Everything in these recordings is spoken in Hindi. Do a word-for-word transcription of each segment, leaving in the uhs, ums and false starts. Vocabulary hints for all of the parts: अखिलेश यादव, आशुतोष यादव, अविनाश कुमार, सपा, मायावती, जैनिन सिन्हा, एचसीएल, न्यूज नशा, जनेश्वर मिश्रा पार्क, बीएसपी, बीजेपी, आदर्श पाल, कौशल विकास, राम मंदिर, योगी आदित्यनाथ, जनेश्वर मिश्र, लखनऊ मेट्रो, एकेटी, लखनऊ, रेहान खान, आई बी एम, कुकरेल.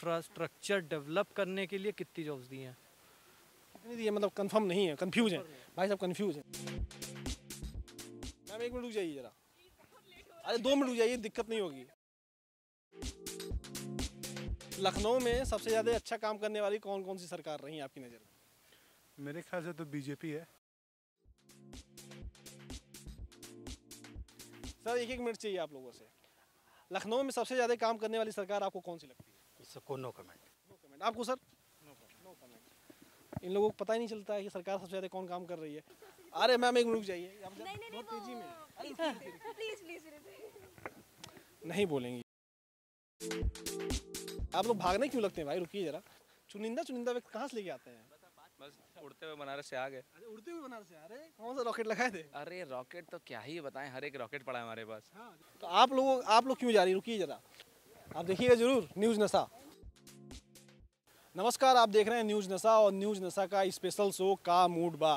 इंफ्रास्ट्रक्चर डेवलप करने के लिए कितनी जॉब्स दी हैं? ये मतलब कंफर्म नहीं है, कंफ्यूज है भाई साहब, कंफ्यूज है। मैम एक मिनट रुक जाइए जरा, अरे दो मिनट रुक जाइए, दिक्कत नहीं होगी। लखनऊ में सबसे ज़्यादा अच्छा काम करने वाली कौन कौन सी सरकार रही है आपकी नज़र में? मेरे ख्याल से तो बीजेपी है। सर एक एक मिनट चाहिए आप लोगों से। लखनऊ में सबसे ज़्यादा काम करने वाली सरकार आपको कौन सी लगती है? सबको नो कमेंट। No comment. आपको sir? No comment. No comment. इन लोगों को पता ही नहीं चलता है कि सरकार सबसे ज़्यादा कौन काम कर रही है। अरे मैम एक मिनट रुक जाइए, बहुत तेजी में। प्लीज प्लीज नहीं बोलेंगी। आप लोग भागने क्यों लगते हैं भाई? रुकिए जरा, चुनिंदा चुनिंदा व्यक्ति कहाँ से लेके आते हैं? बस उड़ते हुए बनारस से आ गए। उड़ते हुए बनारस से आ रहे? कौन सा रॉकेट लगाए थे? अरे रॉकेट तो क्या ही बताएं, हर एक रॉकेट पड़ा है हमारे पास। हाँ। तो आप लोग आप लोग क्यों जा रही? रुकिए जरा, आप देखिएगा जरूर न्यूज नशा। नमस्कार, आप देख रहे हैं न्यूज नशा और न्यूज नशा का स्पेशल शो का मूड बा।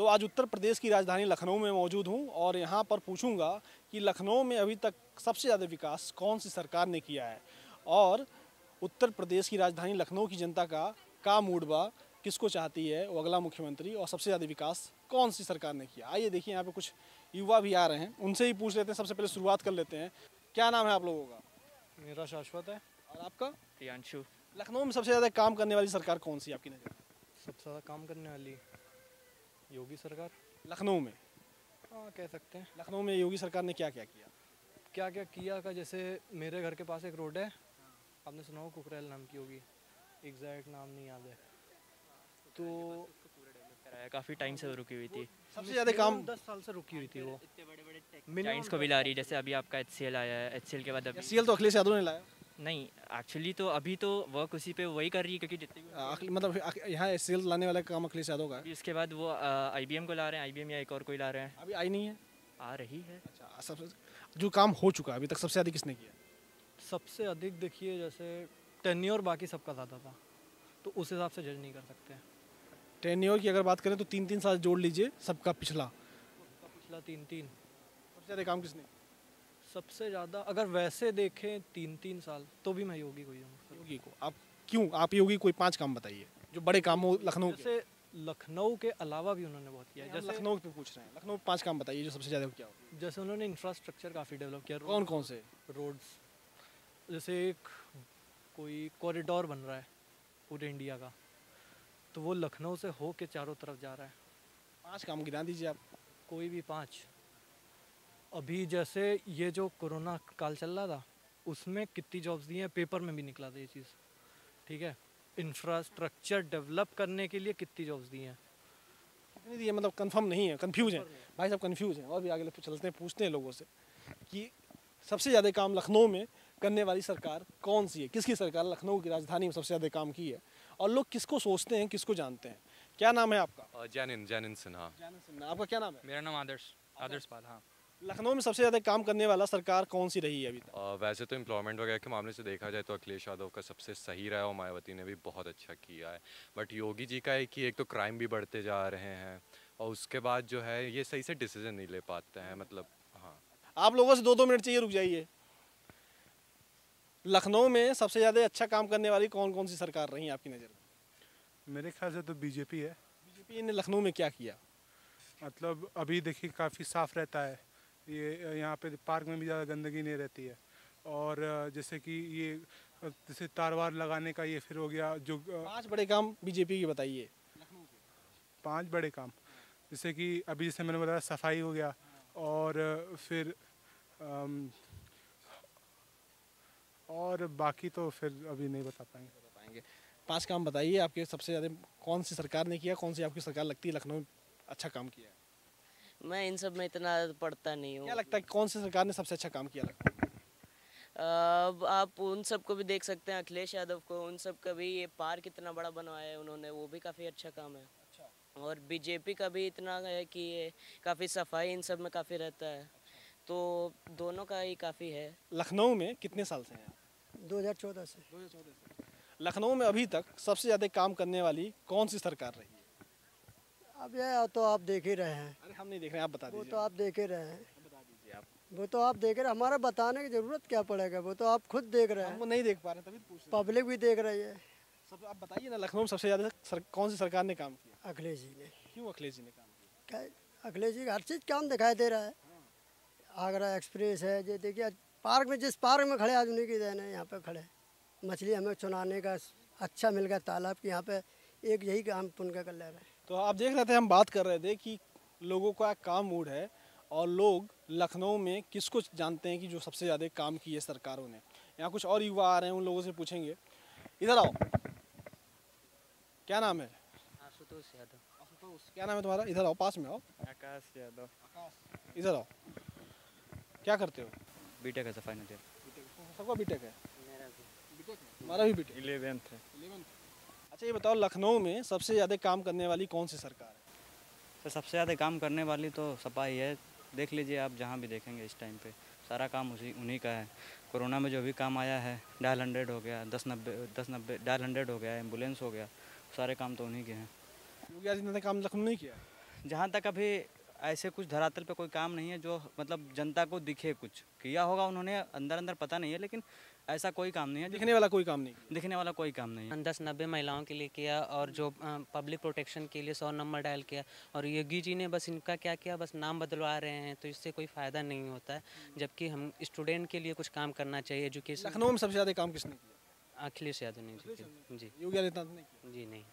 तो आज उत्तर प्रदेश की राजधानी लखनऊ में मौजूद हूँ और यहाँ पर पूछूंगा कि लखनऊ में अभी तक सबसे ज़्यादा विकास कौन सी सरकार ने किया है और उत्तर प्रदेश की राजधानी लखनऊ की जनता का का मूड बा, किसको चाहती है वो अगला मुख्यमंत्री और सबसे ज़्यादा विकास कौन सी सरकार ने किया। आइए देखिए, यहाँ पे कुछ युवा भी आ रहे हैं, उनसे ही पूछ लेते हैं। सबसे पहले शुरुआत कर लेते हैं। क्या नाम है आप लोगों का? मेरा शाश्वत है। और आपका? प्रियांशु। लखनऊ में सबसे ज़्यादा काम करने वाली सरकार कौन सी आपकी नज़र? सबसे ज़्यादा काम करने वाली योगी सरकार। लखनऊ में? हाँ कह सकते हैं। लखनऊ में योगी सरकार ने क्या क्या किया? क्या क्या किया का, जैसे मेरे घर के पास एक रोड है, आपने सुना हो कुकरेल नाम की होगी, एग्जैक्ट नाम नहीं याद है, तो काफ़ी टाइम से रुकी हुई थी। सबसे ज़्यादा काम दस साल से रुकी हुई थी वो। क्लाइंट्स को भी ला रही, जैसे अभी आपका एचसीएल आया है, एचसीएल के बाद एचसीएल तो अखिलेश यादव ने लाया नहीं, एक्चुअली तो अभी तो वर्क उसी पे वही कर रही है, क्योंकि जितनी मतलब यहाँ एचसीएल लाने वाला काम अखिलेश यादव का है। इसके बाद वो आई बी एम को ला रहे हैं, आई बी एम या एक और कोई ला रहे हैं, अभी आई नहीं है, आ रही है। अच्छा, सब जो काम हो चुका है अभी तक सबसे ज़्यादा किसने किया? सबसे अधिक देखिए, जैसे टेन्योर बाकी सबका ज़्यादा था तो उस हिसाब से जज नहीं कर सकते। टेन्योर की अगर बात करें तो तीन तीन साल जोड़ लीजिए, सबका पिछला पिछला तीन तीन। सबसे ज़्यादा काम किसने? सबसे ज़्यादा अगर वैसे देखें तीन तीन साल तो भी मैं योगी को ही हूँ। योगी को आप क्यों? आप योगी कोई पाँच काम बताइए जो बड़े काम हो लखनऊ से। लखनऊ के अलावा भी उन्होंने बहुत किया है, जैसे लखनऊ पे पूछ रहे हैं, लखनऊ पाँच काम बताइए जो सबसे ज़्यादा किया हो। जैसे उन्होंने इंफ्रास्ट्रक्चर काफ़ी डेवलप किया। कौन कौन से? रोड्स, जैसे एक कोई कॉरिडोर बन रहा है पूरे इंडिया का, तो वो लखनऊ से हो के चारों तरफ जा रहा है। पांच काम गिना दीजिए आप। कोई भी पांच। अभी जैसे ये जो कोरोना काल चल रहा था उसमें कितनी जॉब्स दी हैं, पेपर में भी निकला था ये चीज़, ठीक है। इंफ्रास्ट्रक्चर डेवलप करने के लिए कितनी जॉब्स दी हैं? कितनी दी है मतलब कंफर्म नहीं है, कन्फ्यूज है भाई साहब, कन्फ्यूज हैं। और भी आगे चलते हैं, पूछते हैं लोगों से कि सबसे ज़्यादा काम लखनऊ में करने वाली सरकार कौन सी है, किसकी सरकार लखनऊ की राजधानी में सबसे ज़्यादा काम की है और लोग किसको सोचते हैं, किसको जानते हैं। क्या नाम है आपका? जैनिन जैनिन सिन्हा। जैनिन सिन्हा। आपका क्या नाम है? मेरा नाम आदर्श आदर्श पाल। हाँ, लखनऊ में सबसे ज़्यादा काम करने वाला सरकार कौन सी रही है अभी तक? आ, वैसे तो एम्प्लॉयमेंट वगैरह के मामले से देखा जाए तो अखिलेश यादव का सबसे सही रहा है और मायावती ने भी बहुत अच्छा किया है, बट योगी जी का है कि एक तो क्राइम भी बढ़ते जा रहे हैं और उसके बाद जो है ये सही से डिसीजन नहीं ले पाते हैं, मतलब। हाँ, आप लोगों से दो दो मिनट चाहिए, रुक जाइए। लखनऊ में सबसे ज़्यादा अच्छा काम करने वाली कौन कौन सी सरकार रही है आपकी नज़र में? मेरे ख्याल से तो बीजेपी है। बीजेपी ने लखनऊ में क्या किया? मतलब अभी देखिए काफ़ी साफ़ रहता है ये, यहाँ पे पार्क में भी ज़्यादा गंदगी नहीं रहती है, और जैसे कि ये जैसे तारवार लगाने का ये फिर हो गया। जो पांच बड़े काम बीजेपी के बताइए। पाँच बड़े काम जैसे कि अभी जैसे मैंने बताया सफाई हो गया, और फिर आम, और बाकी तो फिर अभी नहीं बता पाएंगे बताएंगे पांच काम बताइए आपके सबसे ज़्यादा कौन सी सरकार ने किया, कौन सी आपकी सरकार लगती है लखनऊ अच्छा काम किया है? मैं इन सब में इतना पढ़ता नहीं हूँ। क्या लगता है कौन सी सरकार ने सबसे अच्छा काम किया लखनऊ? आप उन सब को भी देख सकते हैं, अखिलेश यादव को, उन सब का भी ये पार्क इतना बड़ा बनवाया है उन्होंने, वो भी काफ़ी अच्छा काम है। और बीजेपी का भी इतना है कि ये काफ़ी सफाई इन सब में काफ़ी रहता है, तो दोनों का ही काफ़ी है। लखनऊ में कितने साल से हैं आप? दो हज़ार चौदह से। दो हज़ार चौदह से। लखनऊ में अभी तक सबसे ज़्यादा काम करने वाली कौन सी सरकार रही है? अब यह तो आप देख ही रहे हैं। अरे हम नहीं देख रहे हैं, आप बता दीजिए। वो तो आप देख ही रहे हैं, बता दीजिए आप। वो तो आप देख रहे, हमारा बताने की जरूरत क्या पड़ेगा, वो तो आप खुद देख रहे हैं। वो नहीं देख पा रहे तभी पूछ रहे, पब्लिक भी देख रही है। सब आप बताइए ना, लखनऊ में सबसे ज़्यादा कौन सी सरकार ने काम किया? अखिलेश जी ने। क्यों अखिलेश जी ने काम किया? क्या अखिलेश जी हर चीज़ काम दिखाई दे रहा है। आगरा एक्सप्रेस है, ये देखिए पार्क में, जिस पार्क में खड़े आज उन्हीं की देन है। यहाँ पर खड़े मछली हमें चुनाने का अच्छा मिल गया तालाब की, यहाँ पे एक यही काम उनका कर ले रहे हैं। तो आप देख रहे थे, हम बात कर रहे थे कि लोगों का काम मूड है और लोग लखनऊ में किसको जानते हैं कि जो सबसे ज़्यादा काम किए सरकारों ने। यहाँ कुछ और युवा आ रहे हैं, उन लोगों से पूछेंगे। इधर आओ, क्या नाम है? आशुतोष यादव। आशुतोष, क्या नाम है तुम्हारा? इधर आओ, पास में आओ। आकाश यादव। आकाश, इधर आओ। क्या करते हो? बीटेक है सर, फाइनल ईयर। सबका बीटेक है? मेरा भी बीटेक है। हमारा भी बीटेक, इलेवेंथ है। इलेवेंथ। अच्छा ये बताओ, लखनऊ में सबसे ज़्यादा काम करने वाली कौन सी सरकार है? सर सबसे ज़्यादा काम करने वाली तो सपा ही है। देख लीजिए आप, जहाँ भी देखेंगे इस टाइम पे सारा काम उसी उन्हीं का है। कोरोना में जो भी काम आया है, डायल हंड्रेड हो गया, दस नब्बे दस नब्बे डायल हंड्रेड हो गया, एम्बुलेंस हो गया, सारे काम तो उन्हीं के हैं। योगी आदित्यनाथ ने काम लखनऊ नहीं किया जहाँ तक। अभी ऐसे कुछ धरातल पे कोई काम नहीं है जो मतलब जनता को दिखे। कुछ किया होगा उन्होंने अंदर अंदर, पता नहीं है, लेकिन ऐसा कोई काम नहीं है, दिखने वाला कोई काम नहीं दिखने वाला कोई काम नहीं है। दस नब्बे महिलाओं के लिए किया, और जो पब्लिक प्रोटेक्शन के लिए सौ नंबर डायल किया। और योगी जी ने बस इनका क्या किया, बस नाम बदलवा रहे हैं, तो इससे कोई फ़ायदा नहीं होता है। जबकि हम स्टूडेंट के लिए कुछ काम करना चाहिए, एजुकेशन। लखनऊ में सबसे ज़्यादा काम किसने किया? अखिलेश यादव ने। जी योगी आदित्यनाथ ने? जी नहीं।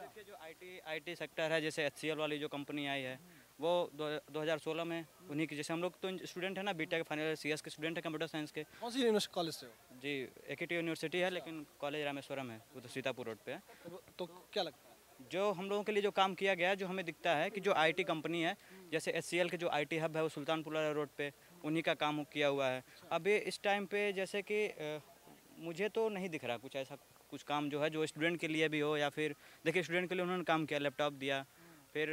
देखिए जो I T I T sector है, जैसे एचसीएल वाली जो कंपनी आई है, वो दो हज़ार सोलह में उन्हीं के, जैसे हम लोग तो स्टूडेंट है ना, बीटेक फाइनल सीएस के स्टूडेंट है, कंप्यूटर साइंस के। कौन सी यूनिवर्सिटी कॉलेज से हो? जी एकेटी यूनिवर्सिटी है, लेकिन कॉलेज रामेश्वरम है, वो तो सीतापुर रोड पे है। तो, तो क्या लगता है जो हम लोगों के लिए जो काम किया गया है, जो हमें दिखता है कि जो आईटी कंपनी है, जैसे एचसीएल के जो आईटी हब है वो सुल्तानपुरा रोड पर, उन्हीं का काम किया हुआ है। अभी इस टाइम पर जैसे कि मुझे तो नहीं दिख रहा कुछ ऐसा कुछ काम जो है जो स्टूडेंट के लिए भी हो। या फिर देखिए स्टूडेंट के लिए उन्होंने काम किया, लैपटॉप दिया। फिर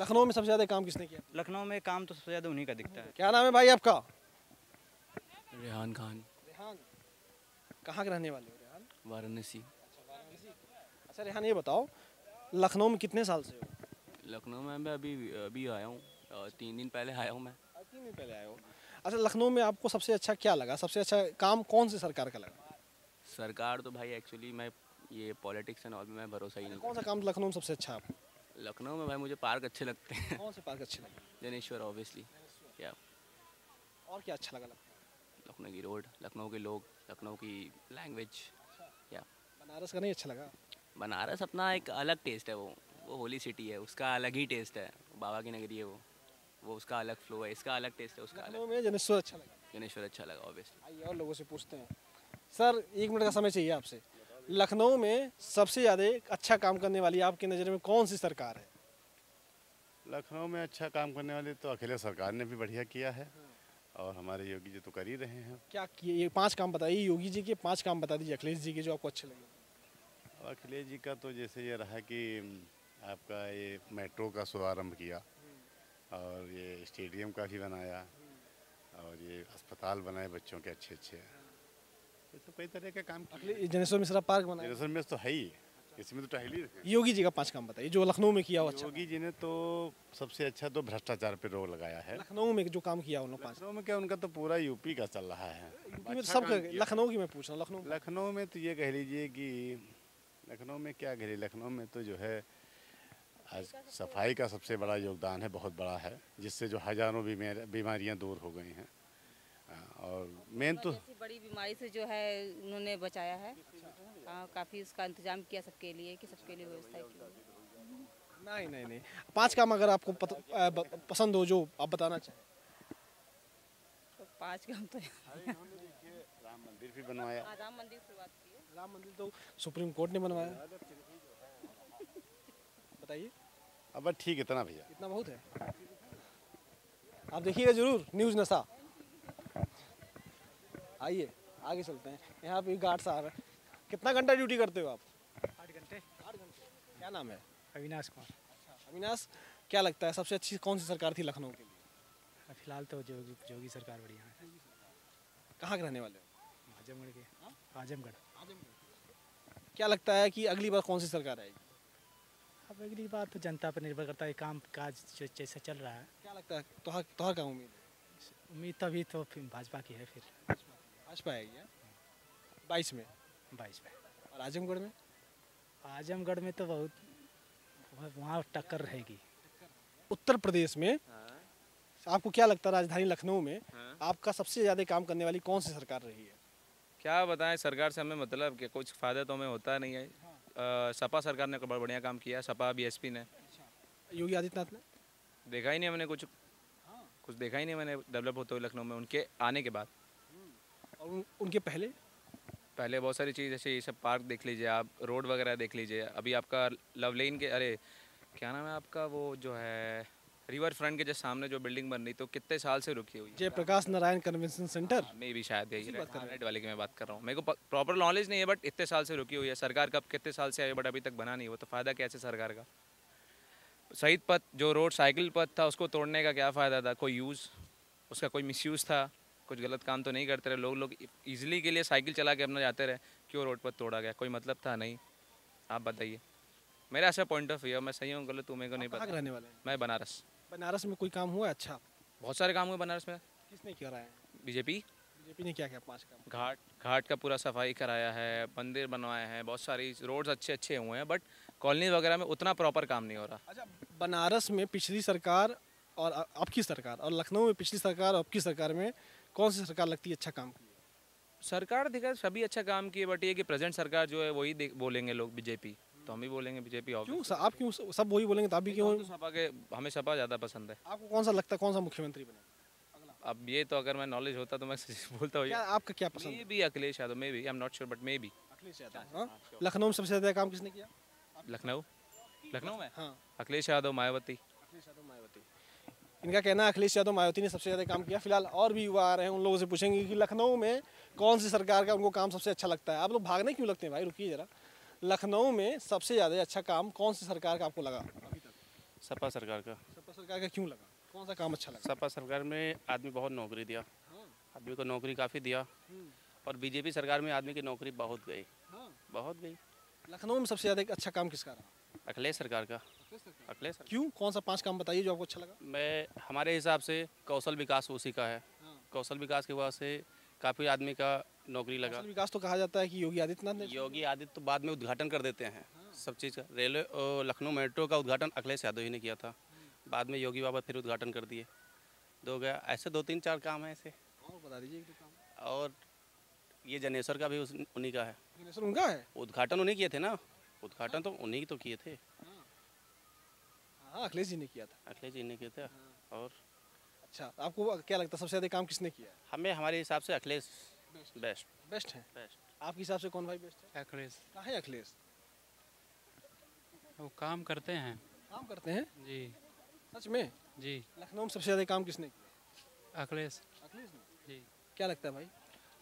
लखनऊ में सबसे ज़्यादा काम किसने किया? लखनऊ में काम तो सबसे ज़्यादा उन्हीं का दिखता है। क्या नाम है भाई आपका? रेहान खान। रेहान कहाँ के रहने वाले हो? रेहान वाराणसी। अच्छा, अच्छा रेहान ये बताओ, लखनऊ में कितने साल से हो? लखनऊ में मैं अभी अभी आया हूँ, तीन दिन पहले आया हूँ मैं। तीन दिन पहले आया हूँ। अच्छा लखनऊ में आपको सबसे अच्छा क्या लगा, सबसे अच्छा काम कौन सी सरकार का लगा? सरकार तो भाई एक्चुअली मैं ये पॉलिटिक्स एंड ऑल में मैं भरोसा ही नहीं। कौन सा काम लखनऊ में सबसे अच्छा? लखनऊ में भाई मुझे पार्क अच्छे लगते हैं। कौन से पार्क अच्छे लगते? जनेश्वर ऑब्वियसली। क्या और क्या अच्छा लगा? लखनऊ की रोड, लखनऊ के लोग, लखनऊ की लैंग्वेज। क्या बनारस का नहीं अच्छा लगा? बनारस अपना एक अलग टेस्ट है, वो वो होली सिटी है, उसका अलग ही टेस्ट है। बाबा की नगरी है वो वो उसका अलग फ्लो है, इसका अलग टेस्ट है, उसका अलग। जनेश्वर अच्छा लगा? जनेश्वर अच्छा लगा ऑब्वियसली। और लोगों से पूछते हैं। सर एक मिनट का समय चाहिए आपसे। लखनऊ में सबसे ज़्यादा अच्छा काम करने वाली आपकी नज़र में कौन सी सरकार है? लखनऊ में अच्छा काम करने वाली तो अखिलेश सरकार ने भी बढ़िया किया है, और हमारे योगी जी तो कर ही रहे हैं। क्या किए ये पांच काम बताइए, योगी जी के पांच काम बता दीजिए, अखिलेश जी के जो आपको अच्छे लगे। अखिलेश जी का तो जैसे ये रहा कि आपका ये मेट्रो का शुभारम्भ किया, और ये स्टेडियम का भी बनाया, और ये अस्पताल बनाए बच्चों के अच्छे अच्छे, तो कई तरह के काम। जनेश्वर मिश्रा पार्क बनाया। जनेश्वर मिश्रा तो है ही, इसमें तो टहली। योगी जी का पांच काम बताइए जो लखनऊ में किया हो। अच्छा योगी जी ने तो सबसे अच्छा तो भ्रष्टाचार पे रोक लगाया है। लखनऊ में जो काम किया उन्होंने पांच, लखनऊ में क्या उनका तो पूरा यूपी का चल रहा है, यूपी में सब। लखनऊ की मैं पूछ रहा हूँ, लखनऊ लखनऊ में तो ये कह लीजिए कि लखनऊ में क्या कह लीजिए, लखनऊ में तो जो है आज सफाई का सबसे बड़ा योगदान है, बहुत बड़ा है, जिससे जो हजारों बीमारियाँ दूर हो गई हैं। और मेन तो बड़ी बीमारी से जो है उन्होंने बचाया है। हाँ काफ़ी उसका इंतजाम किया सबके लिए, कि सबके लिए व्यवस्था की। नहीं नहीं नहीं पांच काम अगर आपको पत, आ, ब, पसंद हो जो आप बताना चाहें। तो पांच काम तो राम मंदिर भी बनवाया। राम मंदिर शुरुआत की, राम मंदिर तो सुप्रीम कोर्ट ने बनवाया। बताइए अब ठीक है इतना भैया, इतना बहुत है। आप देखिएगा जरूर न्यूज नशा। आइए आगे चलते हैं। यहाँ पे गार्ड साहब है, कितना घंटा ड्यूटी करते हो आप? आठ घंटे। आठ घंटे। क्या नाम है? अविनाश कुमार। अच्छा अविनाश, क्या लगता है सबसे अच्छी कौन सी सरकार थी लखनऊ के लिए? फिलहाल तो जोगी जोगी सरकार बढ़िया है। कहाँ के रहने वाले हो? आजमगढ़ के। आजमगढ़। आजमगढ़। क्या लगता है कि अगली बार कौन सी सरकार आएगी? अब अगली बार तो जनता पर निर्भर करता है, काम काज जैसा चल रहा है। क्या लगता है तुम्हारा क्या उम्मीद है? उम्मीद तभी तो फिर भाजपा की है। फिर भाजपा आएगी बाईस में बाईस में और आजमगढ़ में आजमगढ़ में तो बहुत वहाँ टक्कर रहेगी। उत्तर प्रदेश में आपको क्या लगता है राजधानी लखनऊ में हाँ? आपका सबसे ज़्यादा काम करने वाली कौन सी सरकार रही है? क्या बताएं, सरकार से हमें मतलब कि कुछ फ़ायदा तो हमें होता नहीं है। हाँ। आ, सपा सरकार ने बड़ा बढ़िया काम किया, सपा बीएसपी ने। योगी आदित्यनाथ ने देखा ही नहीं हमने कुछ हाँ। कुछ देखा ही नहीं मैंने डेवलप होते हुए लखनऊ में उनके आने के बाद। और उन, उनके पहले पहले बहुत सारी चीज़ जैसे ये सब पार्क देख लीजिए आप, रोड वगैरह देख लीजिए। अभी आपका लवलेन के अरे क्या नाम है आपका वो जो है रिवर फ्रंट के जस्ट सामने जो बिल्डिंग बन रही तो कितने साल से रुकी हुई है। जयप्रकाश नारायण कन्वेंशन सेंटर में भी शायद यही रेड वाले की मैं बात कर रहा हूँ, मेरे को प्रॉपर नॉलेज नहीं है बट इतने साल से रुकी हुई है। सरकार कब कितने साल से आई बट अभी तक बना नहीं हुआ तो फ़ायदा कैसे सरकार का। शहीद पथ जो रोड साइकिल पथ था उसको तोड़ने का क्या फ़ायदा था, कोई यूज़ उसका कोई मिसयूज़ था, कुछ गलत काम तो नहीं करते रहे लोग लोग ईजिली के लिए साइकिल चला के अपना जाते रहे, क्यों रोड पथ तोड़ा गया, कोई मतलब था नहीं। आप बताइए, मेरा ऐसा पॉइंट ऑफ व्यू है, मैं सही हूँ गलत हूँ मेरे को नहीं पता। रहने वाला मैं बनारस बनारस में कोई काम हुआ? अच्छा, बहुत सारे काम हुए बनारस में। किसने कराया है? बीजेपी बीजेपी ने क्या किया? पांच काम, घाट घाट का पूरा सफाई कराया है, मंदिर बनवाए हैं, बहुत सारी रोड्स अच्छे अच्छे हुए हैं बट कॉलोनी वगैरह में उतना प्रॉपर काम नहीं हो रहा। अच्छा, बनारस में पिछली सरकार और अब की सरकार और लखनऊ में पिछली सरकार और अब की सरकार में कौन सी सरकार लगती है अच्छा काम की? सरकार देखा सभी अच्छा काम किए बट ये कि प्रेजेंट सरकार जो है वही बोलेंगे लोग बीजेपी, तो हम ही बोलेंगे बीजेपी। क्यों आप क्यों सब वही बोलेंगे तो आप भी क्यों? तो सपा के हमें सपा ज़्यादा पसंद है। आपको कौन सा लगता है कौन सा मुख्यमंत्री बने? अब ये तो अगर मैं नॉलेज होता तो मैं बोलता हूँ। आपका क्या पसंद? मे भी अखिलेश यादव, maybe I am not sure but maybe अखिलेश यादव। लखनऊ में सबसे ज़्यादा काम किसने किया? लखनऊ लखनऊ में हाँ अखिलेश यादव मायावती अखिलेश यादव मायावती इनका कहना है अखिलेश यादव मायावती ने सबसे ज़्यादा काम किया। फिलहाल और भी युवा आ रहे हैं, उन लोगों से पूछेंगे कि लखनऊ में कौन सी सरकार का उनको काम सबसे अच्छा लगता है। आप लोग भागने क्यों लगते हैं भाई, रुकिए ज़रा। लखनऊ में सबसे ज़्यादा अच्छा काम कौन सी सरकार का आपको लगा अभी तक? सपा सरकार का। सपा सरकार का क्यों लगा, कौन सा काम अच्छा लगा? सपा सरकार में आदमी बहुत नौकरी दिया, आदमी को नौकरी काफ़ी दिया और बीजेपी सरकार में आदमी की नौकरी बहुत गई बहुत गई। लखनऊ में सबसे ज़्यादा अच्छा काम किसका रहा? अखिलेश सरकार का। अखिलेश क्यों, कौन सा पांच काम बताइए जो आपको अच्छा लगा? मैं हमारे हिसाब से कौशल विकास उसी का है। कौशल विकास की वजह से काफ़ी आदमी का नौकरी लगा। विकास तो कहा जाता है कि योगी आदित्यनाथ ने योगी आदित्य तो बाद में उद्घाटन कर देते हैं हाँ। सब चीज़ का। रेलवे लखनऊ मेट्रो का उद्घाटन अखिलेश यादव ही ने किया था, बाद में योगी बाबा फिर उद्घाटन कर दिए, दो गया ऐसे दो तीन चार काम है ऐसे। और बता दीजिए एक दो काम। और ये जनेश्वर का भी उन्हीं का है। जनेश्वर उनका है, उद्घाटन उन्हीं किए थे ना, उद्घाटन तो उन्हीं तो किए थे। हाँ अखिलेश जी ने किया था अखिलेश जी ने किया था और अच्छा आपको क्या लगता है सबसे ज़्यादा काम किसने किया? हमें हमारे हिसाब से अखिलेश बेस्ट बेस्ट है। आपके हिसाब से कौन भाई बेस्ट है? अखिलेश। कहाँ है अखिलेश? वो काम करते हैं काम करते हैं जी सच में जी। लखनऊ में सबसे ज़्यादा काम किसने किया? अखिलेश अखिलेश ने जी। क्या लगता है भाई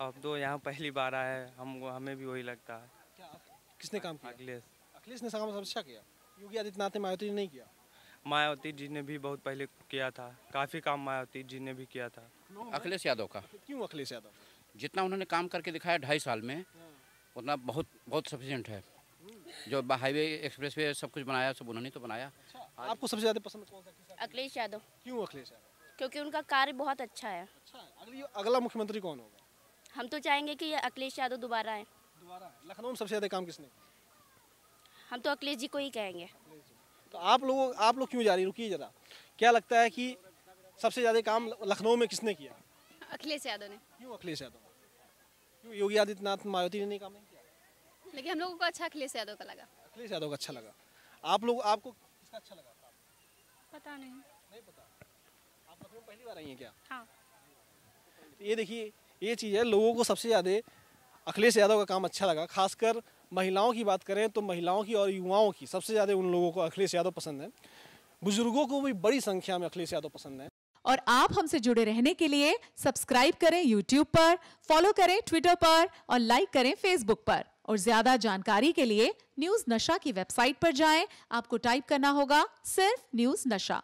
आप तो यहाँ पहली बार आए हैं, हम हमें भी वही लगता है। क्या किसने काम किया? अखिलेश अखिलेश ने काम सबसे अच्छा किया। योगी आदित्यनाथ ने मायावती ने नहीं किया? मायावती जी ने भी बहुत पहले किया था, काफ़ी काम मायावती जी ने भी किया था। अखिलेश यादव का क्यों? अखिलेश यादव जितना उन्होंने काम करके दिखाया ढाई साल में उतना बहुत बहुत सफिशिएंट है। जो हाईवे एक्सप्रेसवे सब कुछ बनाया सब उन्होंने तो बनाया। अच्छा, आपको सबसे ज़्यादा पसंद कौन सा? अखिलेश यादव। क्यों अखिलेश यादव? क्योंकि उनका कार्य बहुत अच्छा है। अच्छा, अगला मुख्यमंत्री कौन होगा? हम तो चाहेंगे कि अखिलेश यादव दोबारा आए। दोबारा लखनऊ में सबसे ज़्यादा काम किसने? हम तो अखिलेश जी को ही कहेंगे। तो आप लोग आप लोग क्यों जा रही? रुकिए ज़रा, क्या लगता है कि सबसे ज़्यादा काम लखनऊ में किसने किया? अखिलेश यादव ने। क्यों अखिलेश यादव? क्यों योगी आदित्यनाथ मायावती ने नहीं काम नहीं किया? लेकिन हम लोगों को अच्छा अखिलेश यादव का लगा। अखिलेश यादव का अच्छा लगा। आप लोग आपको किसका अच्छा लगा? पता नहीं नहीं पता। आप लखनऊ पहली बार आई हैं क्या? हाँ। ये देखिए ये चीज़ है, लोगों को सबसे ज़्यादा अखिलेश यादव का काम अच्छा लगा। खासकर महिलाओं की बात करें तो महिलाओं की और युवाओं की सबसे ज़्यादा उन लोगों को अखिलेश यादव पसंद है। बुजुर्गों को भी बड़ी संख्या में अखिलेश यादव पसंद है। और आप हमसे जुड़े रहने के लिए सब्सक्राइब करें यूट्यूब पर, फॉलो करें ट्विटर पर और लाइक करें फेसबुक पर। और ज्यादा जानकारी के लिए न्यूज नशा की वेबसाइट पर जाएं। आपको टाइप करना होगा सिर्फ न्यूज नशा।